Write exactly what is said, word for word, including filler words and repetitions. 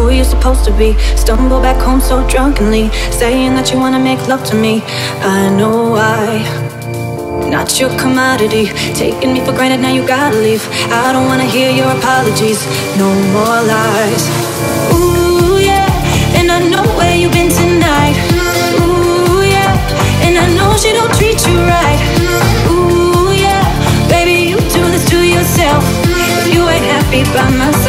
who you're supposed to be. Stumble back home so drunkenly, saying that you wanna make love to me. I know I, not your commodity, taking me for granted, now you gotta leave. I don't wanna hear your apologies, no more lies. Ooh yeah, and I know where you've been tonight. Ooh yeah, and I know she don't treat you right. Ooh yeah, baby, you do this to yourself. If you ain't happy by myself,